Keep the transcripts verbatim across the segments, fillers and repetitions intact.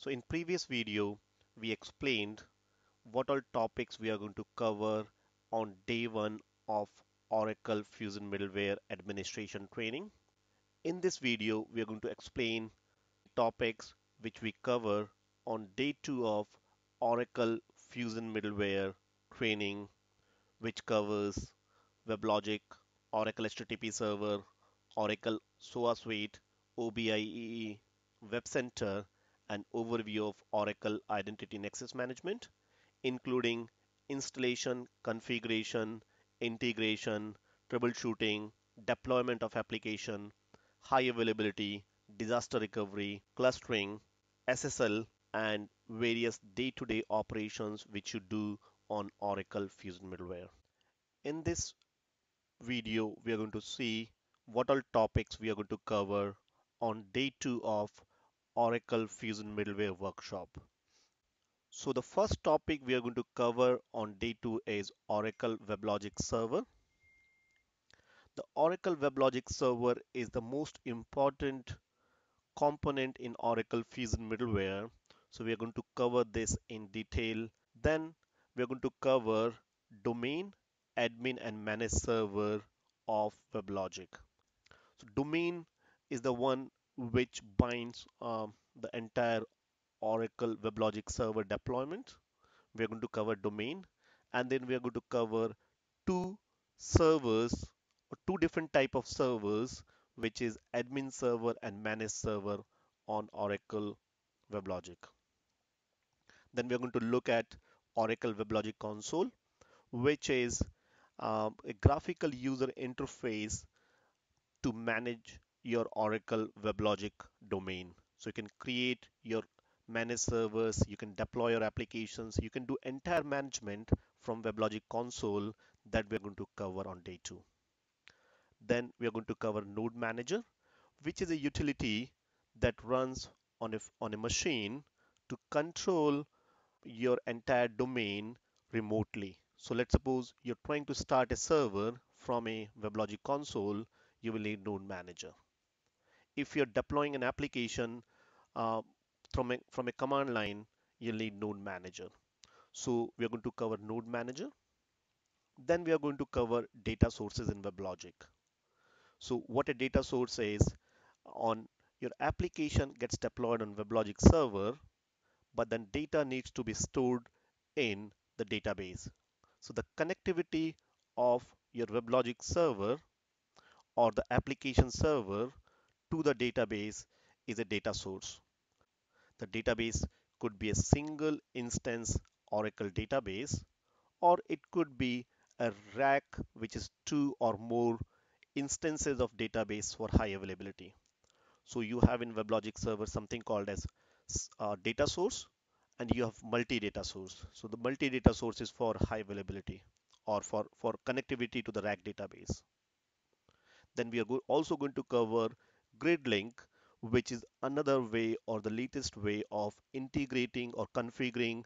So in previous video, we explained what all topics we are going to cover on day one of Oracle Fusion Middleware Administration Training. In this video, we are going to explain topics which we cover on day two of Oracle Fusion Middleware Training, which covers WebLogic, Oracle H T T P Server, Oracle S O A Suite, O B I E E, Web Center, an overview of Oracle Identity and Access Management, including installation, configuration, integration, troubleshooting, deployment of application, high availability, disaster recovery, clustering, S S L, and various day-to-day operations which you do on Oracle Fusion Middleware. In this video, we are going to see what all topics we are going to cover on day two of Oracle Fusion Middleware workshop. So the first topic we are going to cover on day two is Oracle WebLogic Server. The Oracle WebLogic Server is the most important component in Oracle Fusion Middleware. So we are going to cover this in detail. Then we are going to cover domain, admin, and managed server of WebLogic. So domain is the one which binds uh, the entire Oracle WebLogic Server deployment. We are going to cover domain, and then we are going to cover two servers, or two different type of servers, which is admin server and managed server on Oracle WebLogic. Then we are going to look at Oracle WebLogic console, which is um, a graphical user interface to manage your Oracle WebLogic domain. So you can create your managed servers, you can deploy your applications, you can do entire management from WebLogic console. That we're going to cover on day two. Then we are going to cover Node Manager, which is a utility that runs on a, on a machine to control your entire domain remotely. So let's suppose you're trying to start a server from a WebLogic console, you will need Node Manager. If you're deploying an application uh, from, a, from a command line, you'll need Node Manager. So we are going to cover Node Manager. Then we are going to cover data sources in WebLogic. So what a data source is, on your application gets deployed on WebLogic server, but then data needs to be stored in the database. So the connectivity of your WebLogic server or the application server to the database is a data source. The database could be a single instance Oracle database, or it could be a rack, which is two or more instances of database for high availability. So you have in WebLogic server something called as uh, data source, and you have multi-data source. So the multi-data source is for high availability or for, for connectivity to the rack database. Then we are go also going to cover Gridlink, which is another way or the latest way of integrating or configuring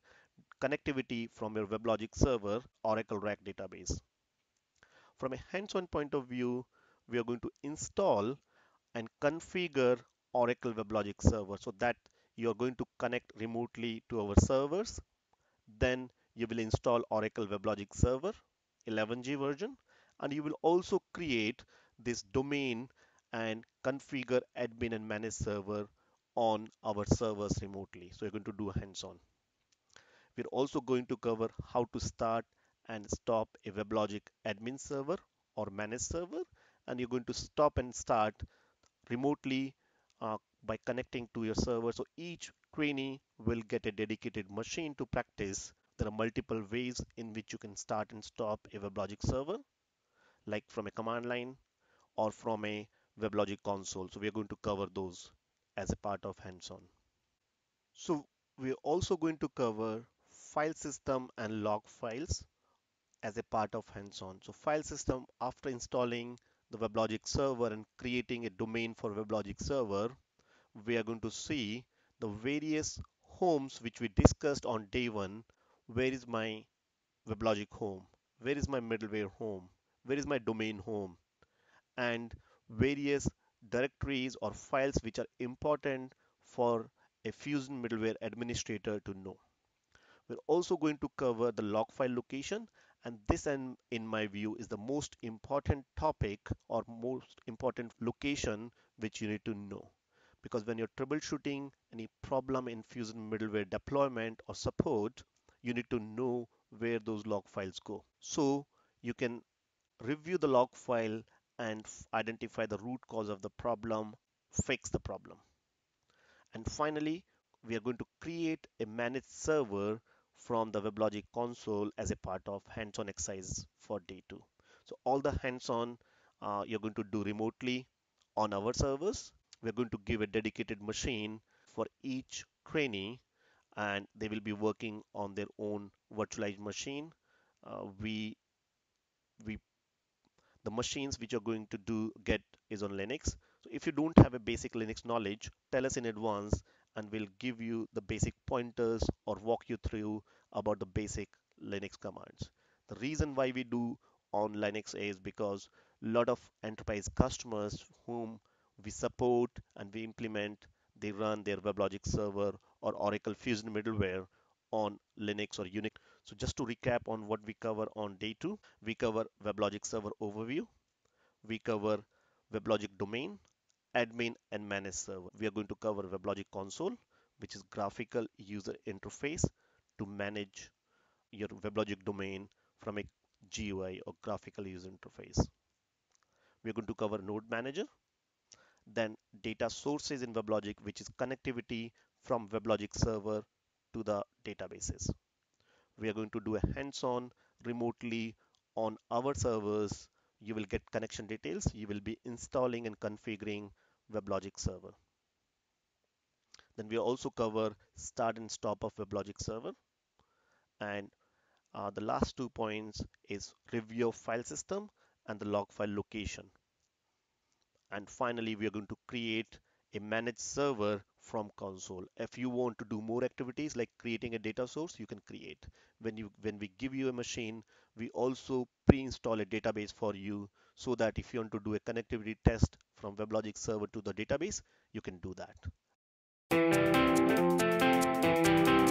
connectivity from your WebLogic server Oracle rack database. From a hands-on point of view, we are going to install and configure Oracle WebLogic server so that you are going to connect remotely to our servers. Then you will install Oracle WebLogic server eleven G version, and you will also create this domain and configure admin and manage server on our servers remotely. So you're going to do hands-on. We're also going to cover how to start and stop a WebLogic admin server or managed server, and you're going to stop and start remotely uh, by connecting to your server. So each trainee will get a dedicated machine to practice. There are multiple ways in which you can start and stop a WebLogic server, like from a command line or from a WebLogic console. So we are going to cover those as a part of hands-on. So we're also going to cover file system and log files as a part of hands-on. So file system, after installing the WebLogic server and creating a domain for WebLogic server, we are going to see the various homes which we discussed on day one. Where is my WebLogic home? Where is my middleware home? Where is my domain home? And various directories or files which are important for a Fusion middleware administrator to know. We're also going to cover the log file location, and this, and in my view, is the most important topic or most important location which you need to know. Because when you're troubleshooting any problem in Fusion middleware deployment or support, you need to know where those log files go. So you can review the log file and identify the root cause of the problem, fix the problem. And finally, we are going to create a managed server from the WebLogic console as a part of hands-on exercise for day two. So all the hands-on uh, you're going to do remotely on our servers. We're going to give a dedicated machine for each trainee, and they will be working on their own virtualized machine. Uh, we, we, the machines which you're going to do get is on Linux. So if you don't have a basic Linux knowledge, tell us in advance, and we'll give you the basic pointers or walk you through about the basic Linux commands. The reason why we do on Linux is because a lot of enterprise customers whom we support and we implement, they run their WebLogic server or Oracle Fusion middleware on Linux or Unix. So just to recap on what we cover on day two, we cover WebLogic server overview, we cover WebLogic domain, admin and managed server. We are going to cover WebLogic console, which is graphical user interface to manage your WebLogic domain from a G U I or graphical user interface. We are going to cover Node Manager, then data sources in WebLogic, which is connectivity from WebLogic server to the databases. We are going to do a hands-on remotely on our servers. You will get connection details. You will be installing and configuring WebLogic server. Then we also cover start and stop of WebLogic server. And uh, the last two points is review of file system and the log file location. And finally, we are going to create a managed server from console. If you want to do more activities like creating a data source, you can create. When you when we give you a machine, we also pre-install a database for you, so that if you want to do a connectivity test from WebLogic server to the database, you can do that.